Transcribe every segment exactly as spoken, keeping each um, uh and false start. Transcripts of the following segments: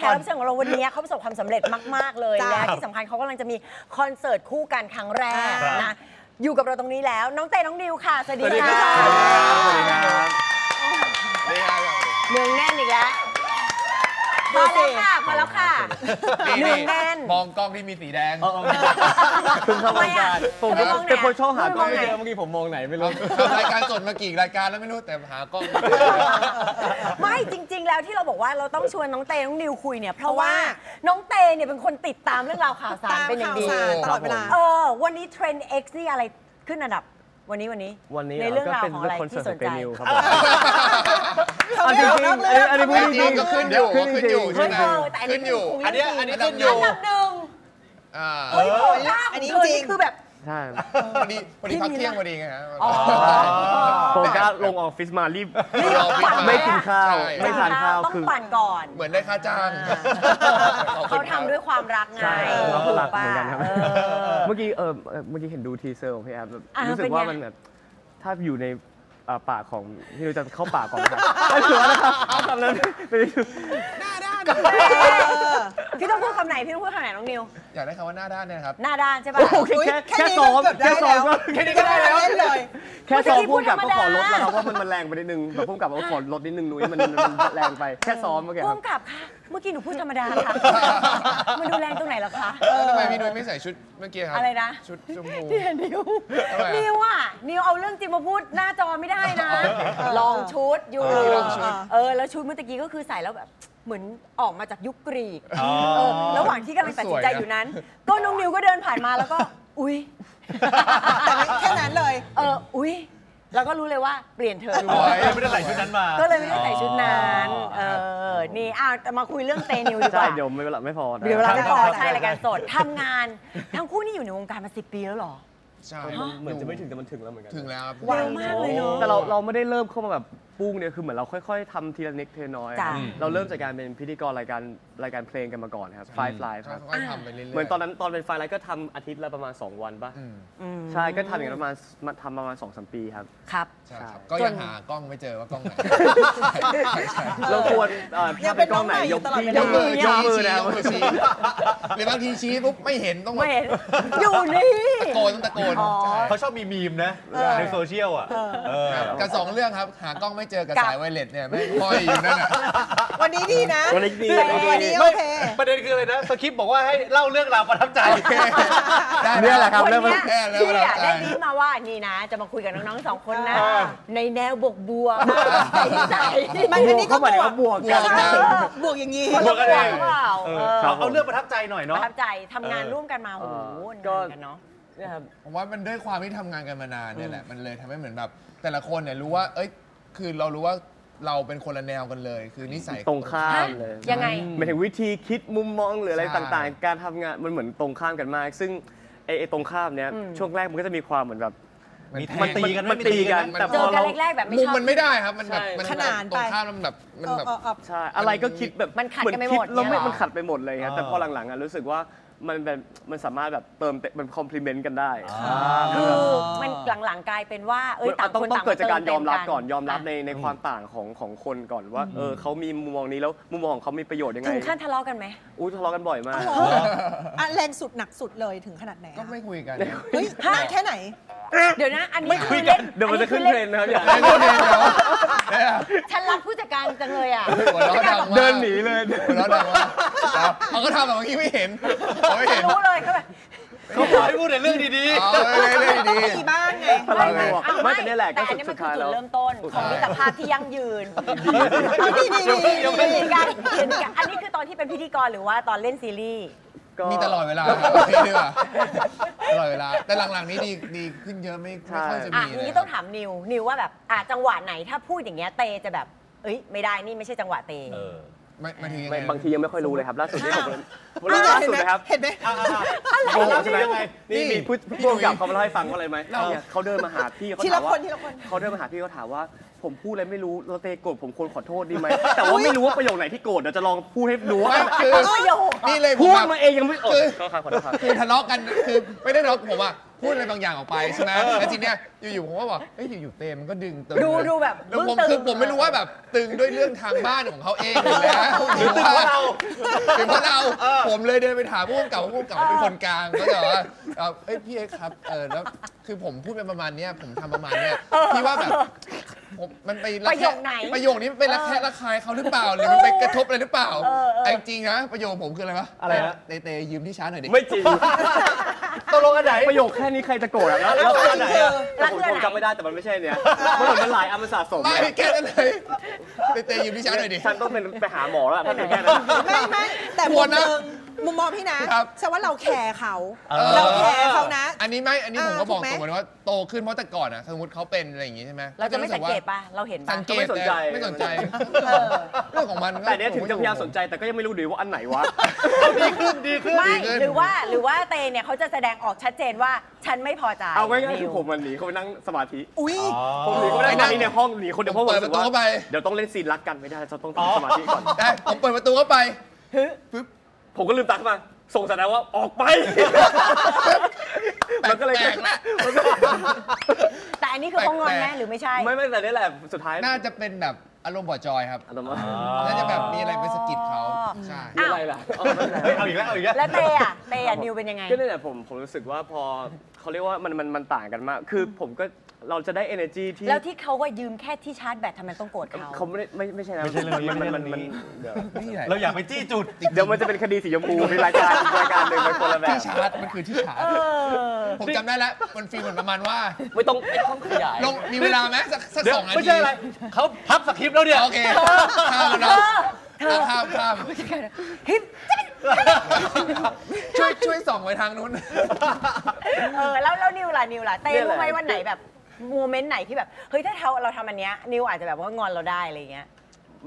แขกรับเชิญของเราวันนี้เขาประสบความสำเร็จมากๆเลยและที่สำคัญเขากำลังจะมีคอนเสิร์ตคู่กันครั้งแรกนะอยู่กับเราตรงนี้แล้วน้องเต้น้องดิวค่ะสวัสดีค่ะสวัสดีครับเนืองแน่นอีกแล้วมาแล้วค่ะมาแล้วค่ะเนืองแน่นมองกล้องที่มีสีแดงคุณเข้ามาผมเป็นคนชอบหากล้องไม่เจอเมื่อกี้ผมมองไหนไม่รู้รายการสดมากี่รายการแล้วไม่รู้แต่หากล้องไม่จริงๆแล้วที่เราบอกว่าเราต้องชวนน้องเต้น้องดิวคุยเนี่ยเพราะว่าน้องเต้เนี่ยเป็นคนติดตามเรื่องราวข่าวสารเป็นอย่างดีตลอดเวลาเออวันนี้เทรนด์ X นี่อะไรขึ้นอันดับวันนี้วันนี้ในเรื่องราวของอะไรที่สนใจอันนี้อันนี้พูดจริงก็ขึ้นอยู่ขึ้นอยู่ใช่ไหมขึ้นอยู่อันนี้อันนี้ขึ้นอยู่อันดับหนึ่งอันนี้จริงคือแบบใช่พอดีพอดีพักเที่ยงพอดีไงฮะผมก็ลงออฟฟิศมารีบไม่กินข้าวไม่ทานข้าวคือต้องปั่นก่อนเหมือนได้ค่าจ้างเขาทำด้วยความรักไงเราก็รักเหมือนกันครับเมื่อกี้เออเมื่อกี้เห็นดูทีเซอร์ของพี่แอฟรู้สึกว่ามันแบบถ้าอยู่ในปากของที่เราจะเข้าปากก่อนนะครับได้ถือว่านะครับทำแล้วไม่ได้หน้าด้านพี่ต้องพูดคำไหนพี่ต้องพูดคำไหนน้องนิวอยากได้คำว่าหน้าด้านเนี่ยครับหน้าด้านใช่ป่ะแค่ซ้อมแค่ซ้อมแค่นี้ก็ได้แล้วแค่ซ้อมพูดกับก็ขอลดแล้วครับว่ามันแรงไปนิดนึงแบบพูดกับก็ขอลดนิดนึงนุ้ยมันแรงไปแค่ซ้อมเมื่อกี้พูดกับค่ะเมื่อกี้หนูพูดธรรมดาค่ะมันดูแรงตรงไหนหรอคะทำไมพี่นุ้ยไม่ใส่ชุดเมื่อกี้ครับอะไรนะชุดชมพูที่เห็นนิวนิวอ่ะนิวเอาเรื่องจริงมาพูดหน้าจอไม่ได้นะลองชุดอยู่เออแล้วชุดเมื่อกี้ก็คือใส่แล้วแบบเหมือนออกมาจากยุคกรีกระหว่างที่กำลังตัดสินใจอยู่นั้นก็น้องนิวก็เดินผ่านมาแล้วก็อุ๊ยแค่นั้นเลยเอออุ๊ยแล้วก็รู้เลยว่าเปลี่ยนเธอไม่ได้ใส่ชุดนั้นมาก็เลยไม่ได้ใส่ชุดนั้นเออนี่อ้าวมาคุยเรื่องเตนิวดีกว่าเดี๋ยวไม่เวลาไม่พอเดี๋ยวเวลาไม่พอใช่รายการสดทำงานทั้งคู่นี่อยู่ในวงการมาสิบปีแล้วหรอใช่เหมือนจะไม่ถึงแต่มันถึงแล้วเหมือนกันถึงแล้วครับว้าวมากเลยเนาะแต่เราเราไม่ได้เริ่มเข้ามาแบบปุ้งเนี่ยคือเหมือนเราค่อยๆทำทีละนิดทีละน้อยเราเริ่มจากการเป็นพิธีกรรายการรายการเพลงกันมาก่อนครับไฟล์ไลฟ์ครับเหมือนตอนนั้นตอนเป็นไฟล์ไลฟ์ก็ทำอาทิตย์ละประมาณสองวันป่ะใช่ก็ทำอย่างนั้นมาทำประมาณสองสามปีครับครับใช่ครับก็ยังหากล้องไม่เจอว่ากล้องไหนเราควรถ้าเป็นกล้องไหนยกมือยกมือนะหรือบางทีชี้ปุ๊บไม่เห็นต้องไม่เห็นอยู่นี่ตะโกนต้องตะโกนเขาชอบมีมีมนะในโซเชียลอ่ะกับสองเรื่องครับหากล้องไม่เจอกับสายไวเลสเนี่ยไม่ค่อยอยู่นั่นแหละวันนี้ดีนะวันนี้ดีวันนี้โอเคประเด็นคืออะไรนะสคริปต์บอกว่าให้เล่าเรื่องราวประทับใจเนี่ยแหละครับเรื่องนี้ที่อยากได้ดีมาว่านี่นะจะมาคุยกับน้องๆสองคนนะในแนวบวกบวกใส่มันอันนี้ก็บวกบวกบวกอย่างนี้บวกกันเองเอาเรื่องประทับใจหน่อยเนาะประทับใจทำงานร่วมกันมาโอ้โหนานกันเนาะผมว่ามันด้วยความที่ทำงานกันมานานเนี่ยแหละมันเลยทำให้เหมือนแบบแต่ละคนเนี่ยรู้ว่าเอ้ยคือเรารู้ว่าเราเป็นคนละแนวกันเลยคือนิสัยตรงข้ามเลยยังไงหมายถึงวิธีคิดมุมมองหรืออะไรต่างๆการทำงานมันเหมือนตรงข้ามกันมากซึ่งไอ้ตรงข้ามเนี้ยช่วงแรกมันก็จะมีความเหมือนแบบมันตีกันมันตีกันแต่พอเราแรกๆแบบมุมมันไม่ได้ครับมันแบบมันตรงข้ามมันแบบมันแบบใช่อะไรก็คิดแบบมันขัดกันไปหมดแล้วมันขัดไปหมดเลยครับแต่พอหลังๆรู้สึกว่ามันแบบมันสามารถแบบเติมมันคอมพลีเมนต์กันได้คือมันหลังๆกลายเป็นว่าเออต่างคนต่างเกิดจากการยอมรับก่อนยอมรับในในความต่างของของคนก่อนว่าเออเขามีมุมมองนี้แล้วมุมมองของเขามีประโยชน์ยังไงถึงขั้นทะเลาะกันไหมอู้ทะเลาะกันบ่อยมากอ่ะแรงสุดหนักสุดเลยถึงขนาดไหนก็ไม่คุยกันเฮ้ยแค่ไหนเดี๋ยวนะอันนี้คือเล่นเดี๋ยวมันจะขึ้นเทรนด์นะครับอย่างนี้ขึ้นเทรนด์แล้วฉันรักผู้จัดการจังเลยอ่ะเดินหนีเลยแล้วดังว่าเขาก็ทำแบบเมื่อกี้ไม่เห็นเขาไม่เห็นรู้เลยเขาแบบเขาขอให้พูดแต่เรื่องดีๆเอาเรื่องดีๆดีบ้างไงไม่แต่เนี่ยแหละแต่อันนี้มันคือจุดเริ่มต้นของมิตรภาพที่ยั่งยืนดีดีดีดีกันอันนี้คือตอนที่เป็นพิธีกรหรือว่าตอนเล่นซีรีส์มีตลอดเวลาครับพี่ดีกว่าตลอดเวลาแต่หลังๆนี้ดีดีขึ้นเยอะไม่ไม่ค่อยจะมีเลยนี่ต้องถามนิวนิวว่าแบบอ่ะจังหวะไหนถ้าพูดอย่างเงี้ยเตจะแบบเอ้ยไม่ได้นี่ไม่ใช่จังหวะเตไม่บางทียังไม่ค่อยรู้เลยครับล่าสุดนี่ผมล่าสุดนะครับเห็นไหมโกหกใช่ไหมนี่มีผู้ผู้กำกับเขาเล่าให้ฟังว่าอะไรไหมเขาเดินมาหาพี่เขาถามว่าเขาเดินมาหาพี่เขาถามว่าผมพูดอะไรไม่รู้เราเตะโกรธผมควรขอโทษดีไหมแต่ว่าไม่รู้ว่าประโยคไหนที่โกรธเดี๋ยวจะลองพูดให้ดูว่าคือนี่เลยพูดมาเองยังไม่อดคือทะเลาะกันคือไม่ได้ทะเลาะผมอ่ะ พูดอะไรบางอย่างออกไปใช่ไหมแล้วทีเนี้ยอยู่ๆผมก็บอกเอ้ยอยู่ๆเต้มันก็ดึงตึงดูดูแบบแล้วผมคือผมไม่รู้ว่าแบบตึงด้วยเรื่องทางบ้านของเขาเองอยู่แล้วหรือตึงเพราะเราตึงเพราะเราผมเลยเดินไปถามผู้กำกับผู้กำกับเป็นคนกลางก็จะว่าเอ้ยพี่เอ็กซ์ครับเออแล้วคือผมพูดเป็นประมาณนี้ผมทำประมาณนี้พี่ว่าแบบมันไปประโยคไหนประโยคนี้ไปรักแท้รักใครเขาหรือเปล่าหรือมันไปกระทบอะไรหรือเปล่าไอ้จริงนะประโยคผมคืออะไรวะอะไรนะเตเตยืมที่ช้าหน่อยดิไม่จริงตกลงอันไหนประโยคแค่นี้ใครจะโกรธแล้วแล้วอันไหนอะผมจำไม่ได้แต่มันไม่ใช่เนี่ยมันมันหลายอันมันสะสมไม่แค่นั้นเลยเตเตยืมที่ช้าหน่อยดิฉันต้องเป็นไปหาหมอแล้วแค่นั้นไม่ไม่แต่มุมนึงมุมมองพี่นะแสดงว่าเราแคร์เขาเราแคร์เขานะอันนี้ไม่อันนี้ผมก็บอกตรงว่าโตขึ้นเพราะแต่ก่อนอะสมมติเขาเป็นอะไรอย่างงี้ใช่ไหมเราจะไม่สังเกตป่ะเราเห็นป่ะสังเกตไม่สนใจไม่สนใจเรื่องของมันแต่เนี้ยถึงจะพยายามสนใจแต่ก็ยังไม่รู้ดีว่าอันไหนวะดีขึ้นดีขึ้นไม่หรือว่าหรือว่าเตเนี่ยเขาจะแสดงออกชัดเจนว่าฉันไม่พอใจเอาง่ายๆคือผมมันหนีเขาไปนั่งสมาธิอุ้ยผมหนีเขาไปนั่งในห้องหนีคนเดียวเพราะผมรู้สึกว่าเดี๋ยวต้องเล่นซีนรักกันไม่ได้จะต้องทำสมาธิก่อนได้ผมเปิดประตูเข้าไปปึ๊บผมก็ลืมตาขึ้นมาส่งสัญญาณว่าออกไปมันก็เลยแตกละแต่อันนี้คือเขางอนแม่หรือไม่ใช่ไม่ไม่แต่นี่แหละสุดท้ายน่าจะเป็นแบบอารมณ์บ่อจอยครับอารมณ์น่าจะแบบมีอะไรไปสะกิดเขาใช่อะไรล่ะเอาอีกแล้วเอาอีกแล้วแล้วเตอะเตอะนิวเป็นยังไงก็เนี่ยผมผมรู้สึกว่าพอเขาเรียกว่ามันมันมันต่างกันมากคือผมก็เราจะได้ energy ที่แล้วที่เขาว่ายืมแค่ที่ชาร์จแบตทำไมต้องโกรธเขาเขาไม่ไม่ไม่ใช่นะไม่ใช่เรื่องนี้มันมันมันเราอยากไปจี้จุดเดี๋ยวมันจะเป็นคดีสีชมพูในรายการรายการหนึ่งเป็นคนละแบบที่ชาร์จมันคือที่ชาร์จผมจำได้แล้วมันฟีลเหมือนประมาณว่าไม่ต้องไม่ต้องขยายลงมีเวลาไหมสักสักสองนาทีไม่ใช่อะไรเขาพับสคริปต์แล้วเดี๋ยวโอเคข้ามนะข้ามข้ามฮิตช่วยช่วยส่องไปทางนู้นเออแล้วแล้วนิวล่ะนิวล่ะเต้รู้ไหมวันไหนแบบโมเมนต์ไหนที่แบบเฮ้ยถ้าเราเราทำอันเนี้ยนิวอาจจะแบบว่างอนเราได้อะไรเงี้ย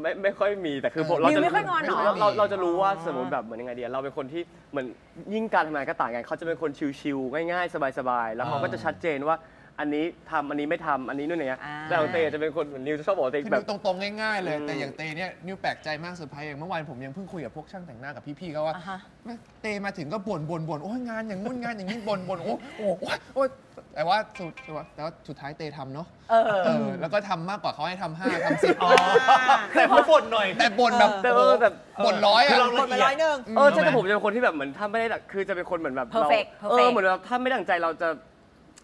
ไม่ไม่ค่อยมีแต่คือเราจะไม่ค่อยงอนหรอเราเราจะรู้ว่าสมมติแบบเหมือนยังไงเดียเราเป็นคนที่เหมือนยิ่งการทำงานก็ต่างกันเขาจะเป็นคนชิลๆง่ายๆสบายๆแล้วเขาก็จะชัดเจนว่าอันนี้ทำอันนี้ไม่ทำอันนี้นู่นเนี่ยแต่เตจะเป็นคนนิวจะชอบบอกเตแบบตรงๆง่ายๆเลยแต่อย่างเตเนี่ยนิวแปลกใจมากเซอร์ไพรส์อย่างเมื่อวานผมยังเพิ่งคุยกับพวกช่างแต่งหน้ากับพี่ๆเขาว่าเตมาถึงก็บ่นบ่นบ่นโอ้ยงานอย่างงุ่นงานอย่างนี้บ่นบ่นโอ้โหแต่ว่าสุดแต่ว่าสุดท้ายเตทำเนาะแล้วก็ทำมากกว่าเขาให้ทำห้าทำสิบแต่เขาบ่นหน่อยแต่บ่นแบบแบบบ่นร้อยอะบ่นร้อยหนึ่งเออใช่แต่ผมจะเป็นคนที่แบบเหมือนถ้าไม่ได้คือจะเป็นคนเหมือนแบบเราเออเหมือนแบบถ้าไม่ตั้งใจเราจะ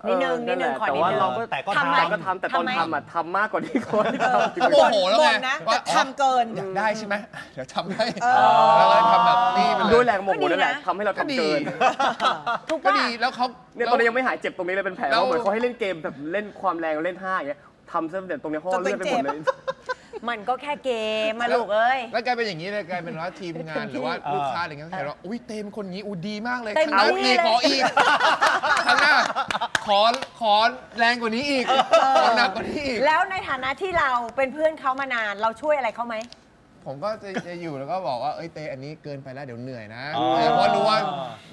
นิดนึงนิดนึงขอนิดนึงแต่ก็ทำแต่ก็ทำแต่ตอนทำอ่ะทำมากกว่าที่คนที่เราโมโหแล้วไงว่าทำเกินได้ใช่ไหมเดี๋ยวทำให้แล้วก็ทำแบบนี้ด้วยแรงโมโหนั่นแหละทำให้เราทำเกินทุกก็ดีแล้วเขาเนี่ยตอนนี้ยังไม่หายเจ็บตรงนี้เลยเป็นแผลเหมือนเขาให้เล่นเกมแบบเล่นความแรงเล่นห้าอย่างเงี้ยทำซะเดี๋ยวตรงนี้ห้อเลือดไปหมดเลยมันก็แค่เกมมาลูกเอ้ยแล้วกลายเป็นอย่างนี้เลยกลายเป็นว่าทีมงานหรือว่าลูกค้าอะไรเงี้ยเขาเห็นว่าอุ้ยเต็มคนนี้อุ้ยดีมากเลยข้างหน้าเตะขออีกข้างหน้าขอขอแรงกว่านี้อีกหนักกว่านี้อีกแล้วในฐานะที่เราเป็นเพื่อนเขามานานเราช่วยอะไรเขาไหมผมก็จะอยู่แล้วก็บอกว่าเอ้ยเตอันนี้เกินไปแล้วเดี๋ยวเหนื่อยนะเพราะรู้ว่า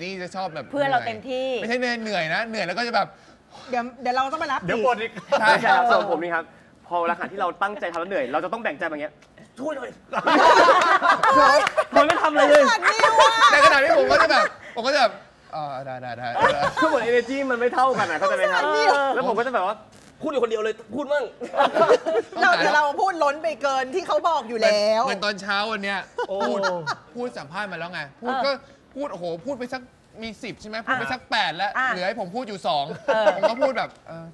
นี่จะชอบแบบเพื่อนเราเต็มที่ไม่ใช่เหนื่อยนะเหนื่อยแล้วก็จะแบบเดี๋ยวเดี๋ยวเราต้องมารับเดี๋ยวปวดอีกใช่ครับส่วนผมนี่ครับพอรหัสที่เราตั้งใจทำแล้วเหนื่อยเราจะต้องแบ่งใจแบบเงี้ยช่วยหน่อยมันไม่ทำอะไรเลยในขณะที่ผมก็จะแบบผมก็จะแบบอ่าได้ได้ได้คือเหมือน energy มันไม่เท่ากันนะเข้าใจไหมครับแล้วผมก็จะแบบว่าพูดอยู่คนเดียวเลยพูดมั่งเราแต่เราพูดล้นไปเกินที่เขาบอกอยู่แล้วเหมือนตอนเช้าวันเนี้ยพูดพูดสัมภาษณ์มาแล้วไงพูดก็พูดโอ้โหพูดไปสักมีสิบใช่ไหมพูดไปสักแปดแล้วเหลือให้ผมพูดอยู่สองผมก็พูดแบบ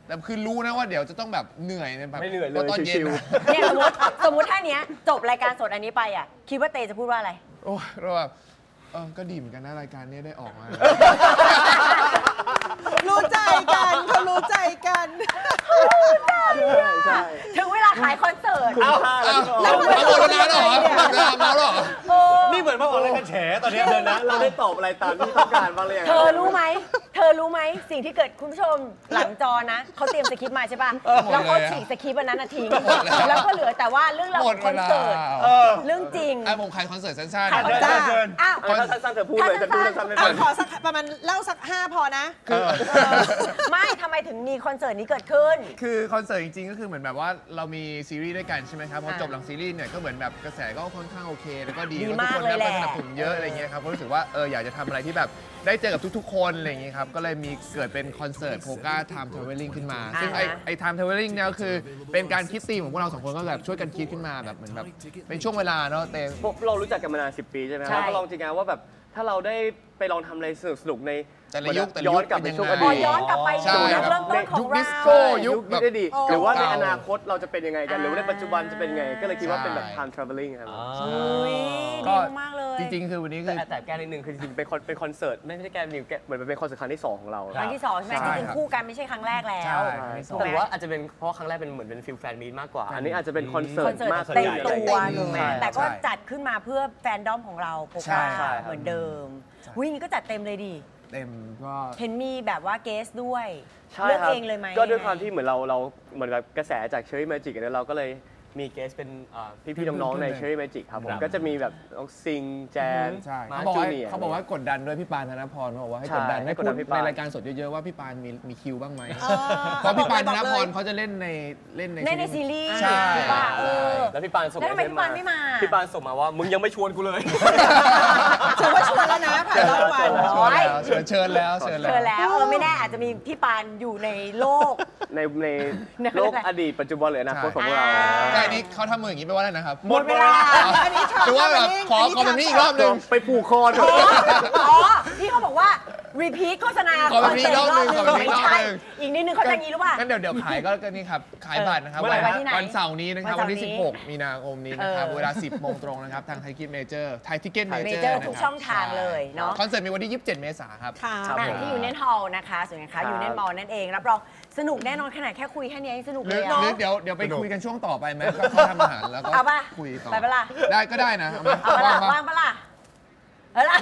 แต่คือรู้นะว่าเดี๋ยวจะต้องแบบเหนื่อยแบบไม่เหนื่อยเลยชิวๆเนี่ยสมมติสมมติถ้าเนี้ยจบรายการสดอันนี้ไปอ่ะคิดว่าเตจะพูดว่าอะไรโอ้เราแบบเออก็ดีเหมือนกันนะรายการนี้ได้ออกมารู้ใจกันเขารู้ใจกันถึงเวลาขายคอนเสิร์ตเอาแล้วมาโฆษณาหรอมาหรอนี่เหมือนมาออกรายการแฉตอนนี้เดินนะเราได้ตอบอะไรตามที่ต้องการบ้างเลยเธอรู้ไหมเธอรู้ไหมสิ่งที่เกิดคุณผู้ชมหลังจอนะเขาเตรียมสคริปต์มาใช่ป่ะแล้วเขาฉีกสคริปต์วันนั้นนาทีแล้วก็เหลือแต่ว่าเรื่องเราคอนเสิร์ตเรื่องจริงไอ้ผมขายคอนเสิร์ตสั้นๆอ้าวสั้นๆเธอพูดเลยจะพูดสั้นๆไม่พอขอสักประมาณเล่าสักห้าพอนะไม่ทำไมถึงมีคอนเสิร์ตนี้เกิดขึ้นคือคอนเสิร์ตจริงๆก็คือเหมือนแบบว่าเรามีซีรีส์ด้วยกันใช่ไหมครับพอจบหลังซีรีส์เนี่ยก็เหมือนแบบกระแสก็ค่อนข้างโอเคแล้วก็ดีทุกคนก็สนับสนุนเยอะอะไรเงี้ยครับก็รู้สึกว่าเอออยากจะทำอะไรที่แบบ ได้เจอกับทุกๆคนอะไรอย่างนี้ครับก็เลยมีเกิดเป็นคอนเสิร์ตโพก้า Time Traveling ขึ้นมาซึ่งไอไอ Time Traveling เนี่ยคือเป็นการคิดธีมของพวกเราสองคนก็แบบช่วยกันคิดขึ้นมาแบบเหมือนแบบเป็นช่วงเวลาเนาะเต้เรารู้จักกันมานานสิบปีใช่ไหมครับก็ลองจริงๆว่าแบบถ้าเราได้ไปลองทำอะไรสนุกๆในแต่ละยุคแต่ละยุคกลับไปช่วงอดีตย้อนกลับไปสู่เริ่มต้นของเรายุคดิสโก้ยุคแบบหรือว่าในอนาคตเราจะเป็นยังไงกันหรือว่าในปัจจุบันจะเป็นยังไงก็เลยคิดว่าเป็นแบบ time traveling ครับก็มากเลยจริงๆคือวันนี้คือแต่แกนิดนึงคือจริงๆเป็นเป็นคอนเสิร์ตไม่ใช่แกนิดเหมือนเป็นคอนเสิร์ตครั้งที่สองของเราครั้งที่สองใช่ไหมจริงๆคู่กันไม่ใช่ครั้งแรกแล้วแต่ว่าอาจจะเป็นเพราะครั้งแรกเป็นเหมือนเป็นฟิลแฟนมีตมากกว่าอันนี้อาจจะเป็นคอนเสิร์ตมากเต็มตัวแต่ก็จัดขึ้นมาเพื่อแฟนดอมของเราโปรแกรมเหมือนเดิมวิ่งก็จัดเต็มเลยดิเต็มก็เห็นมีแบบว่าเกสด้วยเลือกเองเลยไหมก็ด้วยความที่เหมือนเราเราเหมือนกับกระแสจากเชอรี่แมจิกเนี่ยเราก็เลยมีเกสเป็นพี่ๆน้องๆในเชอรี่แมจิกครับผมก็จะมีแบบซิงแจนมาจูเนียร์เขาบอกว่ากดดันด้วยพี่ปานธนพรเขาบอกว่าให้กดดันให้พูดในรายการสดเยอะๆว่าพี่ปานมีมีคิวบ้างไหมเพราะพี่ปานธนพรเขาจะเล่นในเล่นในในซีรีส์ใช่แล้วพี่ปานส่งมาพี่ปานส่งมาว่ามึงยังไม่ชวนกูเลยเชิญว่าชวนแล้วนะผ่านรอบวันเชิญเชิญแล้วเชิญแล้วเออไม่แน่อาจจะมีพี่ปานอยู่ในโลกในในโลกอดีตปัจจุบันหรืออนาคตของเราแต่นี้เขาทำมืออย่างนี้ไปว่าอะไรนะครับหมดเวลาคือว่าแบบขอคอมเมนต์อีกรอบหนึ่งไปผูกคอเถอะอ๋อพี่เขาบอกว่ารีพีทโฆษณาคอมเมนต์อีกรอบหนึ่งคอมเมนต์อีกรอบหนึ่งอีกนิดนึงเขาจะงี้หรือเปล่างั้นเดี๋ยวเดี๋ยวขายก็นี่ครับขายบัตรนะครับวันเสาร์นี้นะครับวันที่สิบหกมีนาคมนี้นะครับเวลาสิบโมงตรงนะครับทางไทยทิเก็ตเมเจอร์ไทยทิเก็ตเมเจอร์ทุกช่องทางเลยเนาะคอนเสิร์ตมีวันที่ยี่สิบเจ็ดเมษายนครับที่ยูเนี่ยนฮอลล์นะคะส่วนนะคะยูเนี่ยนมอลล์นั่นเองรับรองสนุกแน่นอนขนาดแค่คุยแค่นี้สนุกเลยเนาะเดี๋ยวเดี๋ยวไปคุยกันช่วงต่อไปไหมก็เขาทำอาหารแล้วก็คุยต่อไปป่ะล่ะได้ก็ได้นะเอาป่ะล่ะว่างป่ะล่ะเออล่ะ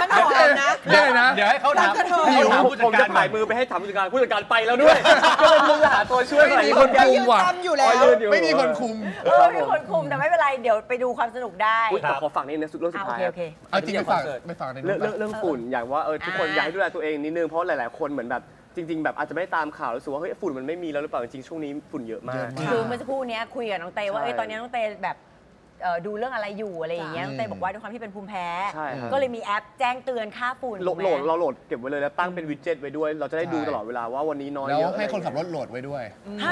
มันหอมนะได้นะเดี๋ยวให้เขาถามหิวผมจะถ่ายมือไปให้ถามผู้จัดการผู้จัดการไปแล้วด้วยก็เลยมึงหาตัวช่วยไม่มีคนคุมว่ะไม่มีคนคุมเออไม่มีคนคุมแต่ไม่เป็นไรเดี๋ยวไปดูความสนุกได้ขอฝากนี่นะสุดเรื่องสุดท้ายเอาจริงไปฝากไปฝากในเรื่องเรื่องฝุ่นอย่างว่าเออทุกคนย้ายดูแลตัวเองนิดนึงเพราะหลายๆคนเหมือนแบบจริงๆแบบอาจจะไม่ตามข่าวรู้สึกว่าเฮ้ยฝุ่นมันไม่มีแล้วหรือเปล่าจริงช่วงนี้ฝุ่นเยอะมากคือเมื่อสักครู่นี้คุยกับน้องเตว่าเอ้ยตอนนี้น้องเตแบบดูเรื่องอะไรอยู่อะไรอย่างเงี้ยน้องเตบอกว่าด้วยความที่เป็นภูมิแพ้ก็เลยมีแอปแจ้งเตือนค่าฝุ่นโหลดเราโหลดเก็บไว้เลยแล้วตั้งเป็นวิดเจ็ตไว้ด้วยเราจะได้ดูตลอดเวลาว่าวันนี้น้อยเยอะแล้วให้คนขับรถโหลดไว้ด้วยใ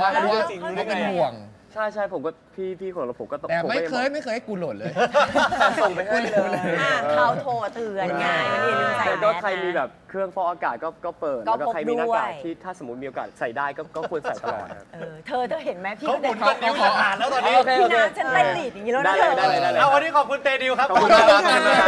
ช่เพราะว่าสิ่งนี้เป็นห่วงใช่ใช่ผมก็พี่พี่ของเราผมก็แต่ไม่เคยไม่เคยให้กูโหลดเลยส่งไปให้เลยเขาโทรเตือนไงมันนี่ลืมใส่แล้วก็ใครมีแบบเครื่องฟอกอากาศก็ก็เปิดแล้วก็ใครมีหน้ากากที่ถ้าสมมติมีโอกาสใส่ได้ก็ก็ควรใส่ตลอดเออเธอเธอเห็นไหมพี่เด็กเขาขออ่านแล้วตอนนี้พี่น้าฉันเต้นหลีดอย่างนี้แล้วนะเธอเอาวันนี้ขอบคุณเตดิวครับขอบคุณมากเลย